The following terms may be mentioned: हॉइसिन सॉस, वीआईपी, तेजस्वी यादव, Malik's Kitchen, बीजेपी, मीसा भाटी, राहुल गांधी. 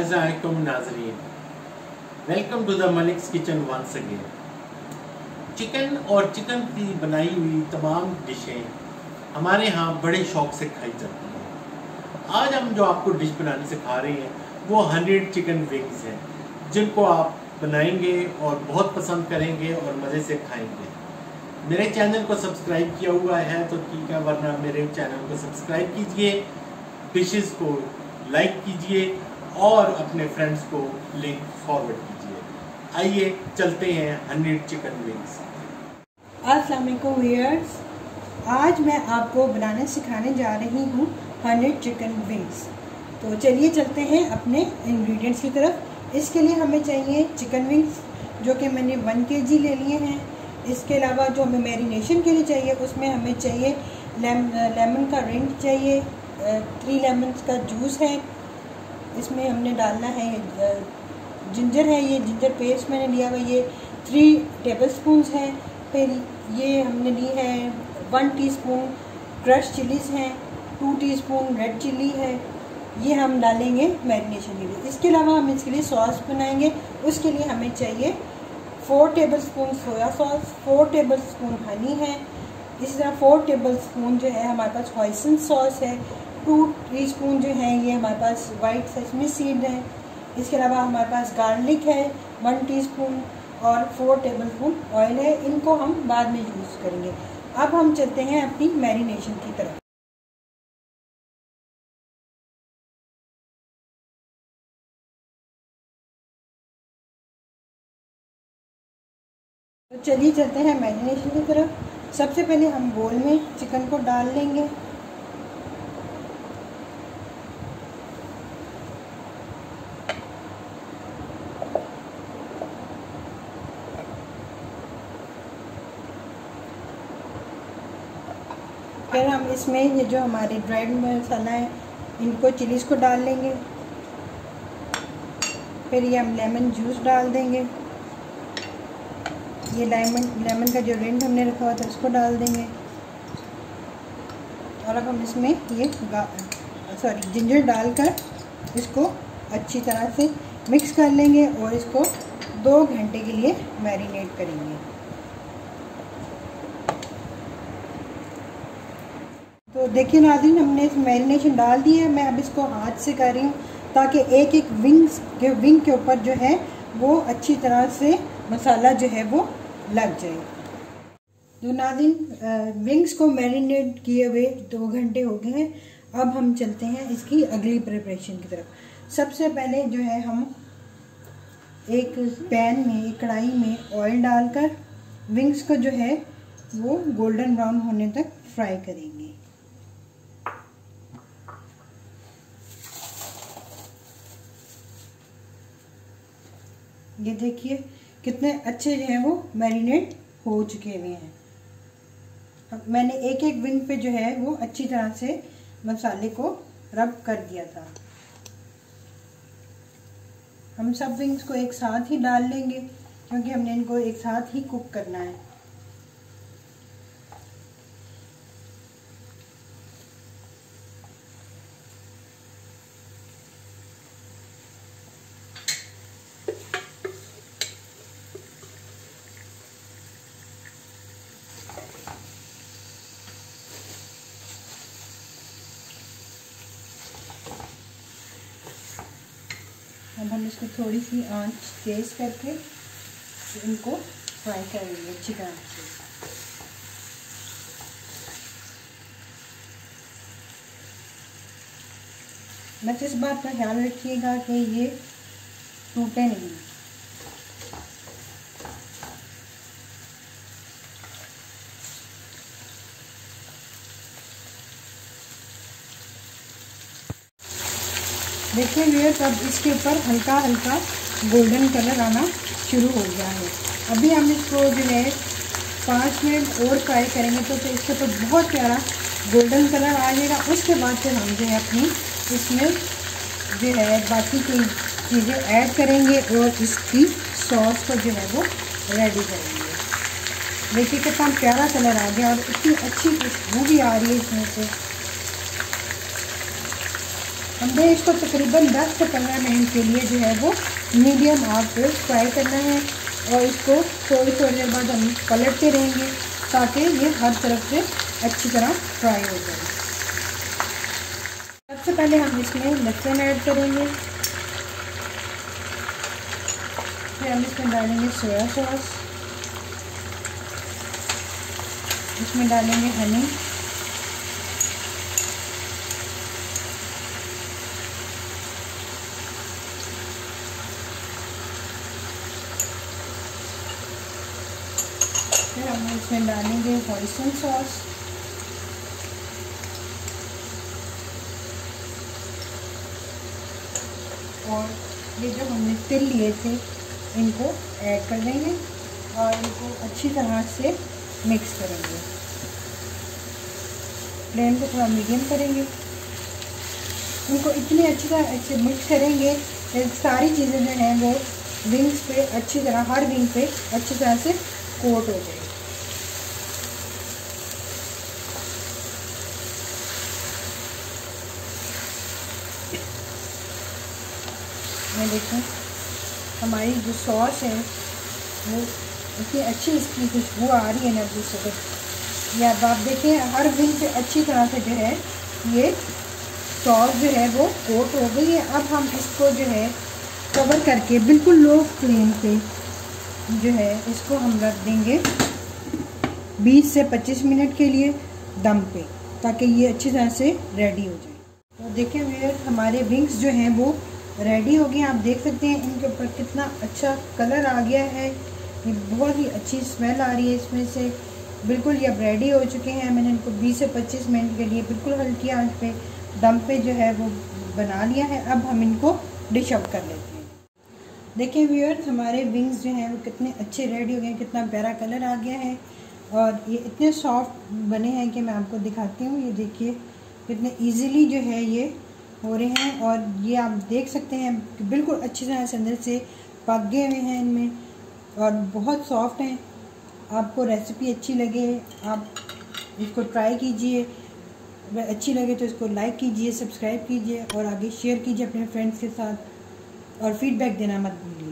अस्सलाम वालेकुम नाज़रीन, welcome to the Malik's kitchen once again. Chicken और चिकन की बनाई हुई तमाम डिशें हमारे यहाँ बड़े शौक़ से खाई जाती हैं। आज हम जो आपको डिश बनाने सिखा रहे हैं वो 100 चिकन विंग्स हैं, जिनको आप बनाएंगे और बहुत पसंद करेंगे और मज़े से खाएंगे। मेरे चैनल को सब्सक्राइब किया हुआ है तो ठीक है, वरना मेरे चैनल को सब्सक्राइब कीजिए, डिशेस को लाइक कीजिए और अपने फ्रेंड्स को लिंक फॉरवर्ड कीजिए। आइए चलते हैं 100 चिकन विंग्स। अस्सलाम वालेकुम व्यूअर्स, आज मैं आपको बनाने सिखाने जा रही हूँ 100 चिकन विंग्स। तो चलिए चलते हैं अपने इंग्रेडिएंट्स की तरफ। इसके लिए हमें चाहिए चिकन विंग्स, जो कि मैंने 1 kg ले लिए हैं। इसके अलावा जो हमें मैरिनेशन के लिए चाहिए, उसमें हमें चाहिए लेमन का रिंग चाहिए, 3 लेमन्स का जूस है, इसमें हमने डालना है जिंजर है, ये जिंजर पेस्ट मैंने लिया हुआ, ये 3 टेबलस्पून है। फिर ये हमने ली है 1 टीस्पून क्रश चिलीज़ हैं, 2 टीस्पून रेड चिली है, ये हम डालेंगे मैरिनेशन के लिए। इसके अलावा हम इसके लिए सॉस बनाएंगे, उसके लिए हमें चाहिए 4 tablespoon soya sauce, 4 tablespoon honey है, इसी तरह 4 टेबलस्पून जो है हमारे पास हॉइसिन सॉस है, 2 टीस्पून जो है ये हमारे पास वाइट सेसमी सीड है, इसके अलावा हमारे पास गार्लिक है 1 टीस्पून और 4 टेबलस्पून ऑयल है। इनको हम बाद में यूज़ करेंगे। अब हम चलते हैं अपनी मैरिनेशन की तरफ। तो चलिए चलते हैं मैरिनेशन की तरफ। सबसे पहले हम बोल में चिकन को डाल लेंगे। फिर हम इसमें ये जो हमारे ड्राइड मसाला है, इनको चिलीज़ को डाल लेंगे। फिर ये हम लेमन जूस डाल देंगे, ये लेमन का जो रिंड हमने रखा हुआ था उसको डाल देंगे। और अब हम इसमें ये जिंजर डालकर इसको अच्छी तरह से मिक्स कर लेंगे और इसको 2 घंटे के लिए मैरिनेट करेंगे। तो देखिए नाज़रीन, हमने इस मैरिनेशन डाल दी है। मैं अब इसको हाथ से कर रही हूँ ताकि एक एक विंग के ऊपर जो है वो अच्छी तरह से मसाला जो है वो लग जाए। तो नाज़रीन, विंग्स को मैरिनेट किए हुए 2 घंटे हो गए हैं। अब हम चलते हैं इसकी अगली प्रिपरेशन की तरफ। सबसे पहले जो है हम एक पैन में, एक कढ़ाई में ऑयल डालकर विंग्स को जो है वो गोल्डन ब्राउन होने तक फ्राई करेंगे। ये देखिए कितने अच्छे जो हैं वो मैरिनेट हो चुके हुए हैं। अब मैंने एक एक विंग पे जो है वो अच्छी तरह से मसाले को रब कर दिया था। हम सब विंग्स को एक साथ ही डाल लेंगे क्योंकि हमने इनको एक साथ ही कुक करना है। अब हम इसको थोड़ी सी आंच तेज़ करके इनको फ्राई करेंगे अच्छी तरह से। बस इस बात का ख्याल रखिएगा कि ये टूटे नहीं। देखिए व्यूअर्स, अब इसके ऊपर हल्का हल्का गोल्डन कलर आना शुरू हो गया है। अभी हम इसको जो है 5 मिनट और फ्राई करेंगे तो इसके ऊपर बहुत प्यारा गोल्डन कलर आ जाएगा। उसके बाद फिर हम जो है अपनी इसमें जो है बाकी की चीज़ें ऐड करेंगे और इसकी सॉस को जो है वो रेडी करेंगे। देखिए कितना प्यारा कलर आ गया और इतनी अच्छी खुशबू भी आ रही है इसमें से। हमने इसको तकरीबन 10 से 15 मिनट के लिए जो है वो मीडियम आंच पे फ्राई करना है और इसको थोड़ी थोड़ी देर बाद हम पलटते रहेंगे ताकि ये हर तरफ से अच्छी तरह फ्राई हो जाए। सबसे पहले हम इसमें लहसुन ऐड करेंगे, फिर हम इसमें डालेंगे सोया सॉस, इसमें डालेंगे हनी, फिर हम इसमें डालेंगे हॉइसन सॉस, और ये जो हमने तिल लिए थे इनको ऐड कर देंगे और इनको अच्छी तरह से मिक्स करेंगे। फ्लेम को थोड़ा मीडियम करेंगे, इनको इतनी अच्छी तरह अच्छे मिक्स करेंगे सारी चीज़ें जो हैं वो विंग्स पे अच्छी तरह हर विंग पे अच्छी तरह से कोट हो जाए। मैं देखूं हमारी जो सॉस है वो इतनी अच्छी इसकी खुशबू आ रही है ना दूसरे पे, या आप देखें हर विंग पे अच्छी तरह से जो है ये सॉस जो है वो कोट हो गई है। अब हम इसको जो है कवर करके बिल्कुल लो फ्लेम पे जो है इसको हम रख देंगे 20 से 25 मिनट के लिए दम पे, ताकि ये अच्छी तरह से रेडी हो जाए। तो देखें व्यूअर हमारे विंग्स जो हैं वो रेडी हो गए हैं, आप देख सकते हैं इनके ऊपर कितना अच्छा कलर आ गया है, ये बहुत ही अच्छी स्मेल आ रही है इसमें से। बिल्कुल ये अब रेडी हो चुके हैं। मैंने इनको 20 से 25 मिनट के लिए बिल्कुल हल्की आंच पे दम पे जो है वो बना लिया है। अब हम इनको डिश आउट कर लेते हैं। देखिए व्यूअर्स हमारे विंग्स जो हैं वो कितने अच्छे रेडी हो गए हैं, कितना प्यारा कलर आ गया है और ये इतने सॉफ्ट बने हैं कि मैं आपको दिखाती हूँ। ये देखिए कितने इजीली जो है ये हो रहे हैं और ये आप देख सकते हैं कि बिल्कुल अच्छी तरह से अंदर से पक गए हुए हैं इनमें और बहुत सॉफ्ट हैं। आपको रेसिपी अच्छी लगे आप इसको ट्राई कीजिए, अच्छी लगे तो इसको लाइक कीजिए, सब्सक्राइब कीजिए और आगे शेयर कीजिए अपने फ्रेंड्स के साथ और फीडबैक देना मत भूलिए।